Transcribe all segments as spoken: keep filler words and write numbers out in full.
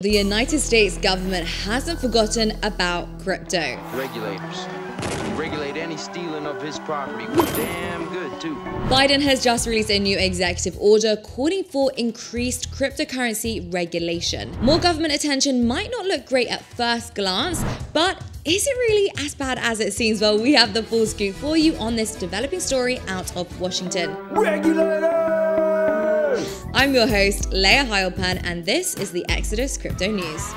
The United States government hasn't forgotten about crypto. Regulators. We regulate any stealing of his property. We're damn good too. Biden has just released a new executive order calling for increased cryptocurrency regulation. More government attention might not look great at first glance, but is it really as bad as it seems? Well, we have the full scoop for you on this developing story out of Washington. Regulators! I'm your host, Layah Heilpern, and this is the Exodus Crypto News.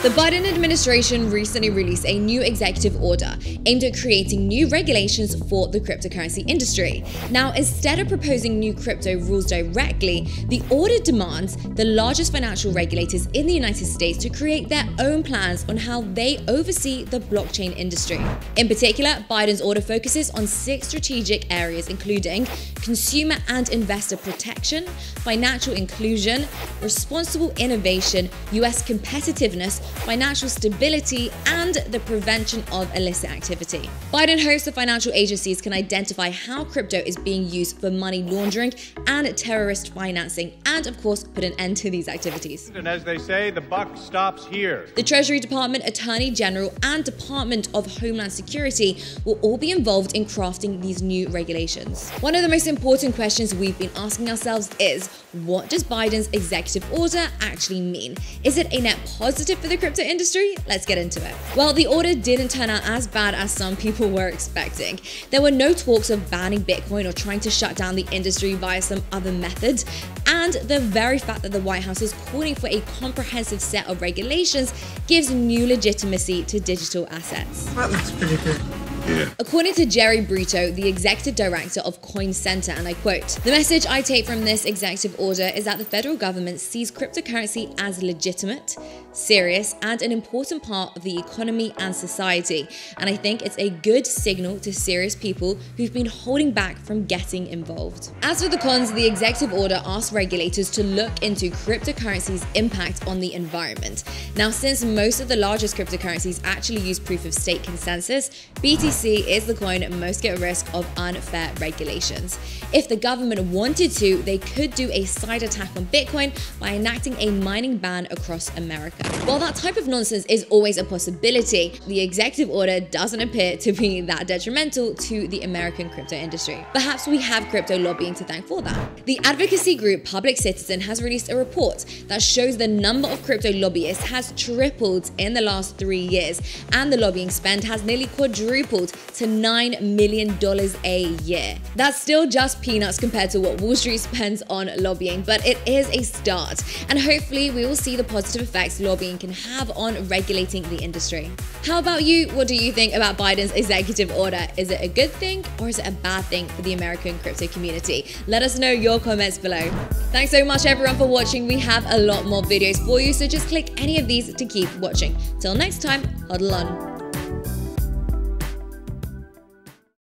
The Biden administration recently released a new executive order aimed at creating new regulations for the cryptocurrency industry. Now, instead of proposing new crypto rules directly, the order demands the largest financial regulators in the United States to create their own plans on how they oversee the blockchain industry. In particular, Biden's order focuses on six strategic areas, including consumer and investor protection, financial inclusion, responsible innovation, U S competitiveness, financial stability, and the prevention of illicit activity. Biden hopes the financial agencies can identify how crypto is being used for money laundering and terrorist financing, and of course, put an end to these activities. And as they say, the buck stops here. The Treasury Department, Attorney General, and Department of Homeland Security will all be involved in crafting these new regulations. One of the most important questions we've been asking ourselves is, what does Biden's executive order actually mean? Is it a net positive for the crypto industry? Let's get into it. Well, the order didn't turn out as bad as some people were expecting. There were no talks of banning Bitcoin or trying to shut down the industry via some other method. And the very fact that the White House is calling for a comprehensive set of regulations gives new legitimacy to digital assets. That looks pretty good. Yeah. According to Jerry Brito, the executive director of Coin Center, and I quote, "The message I take from this executive order is that the federal government sees cryptocurrency as legitimate, serious, and an important part of the economy and society. And I think it's a good signal to serious people who've been holding back from getting involved." As for the cons, the executive order asks regulators to look into cryptocurrency's impact on the environment. Now, since most of the largest cryptocurrencies actually use proof-of-stake consensus, B T C is the coin most at risk of unfair regulations. If the government wanted to, they could do a side attack on Bitcoin by enacting a mining ban across America. While that type of nonsense is always a possibility, the executive order doesn't appear to be that detrimental to the American crypto industry. Perhaps we have crypto lobbying to thank for that. The advocacy group Public Citizen has released a report that shows the number of crypto lobbyists has tripled in the last three years, and the lobbying spend has nearly quadrupled to nine million dollars a year. That's still just peanuts compared to what Wall Street spends on lobbying, but it is a start, and hopefully we will see the positive effects lobbying can have on regulating the industry. How about you? What do you think about Biden's executive order? Is it a good thing or is it a bad thing for the American crypto community? Let us know your comments below. Thanks so much everyone for watching. We have a lot more videos for you, so just click any of these to keep watching. Till next time, hodl on.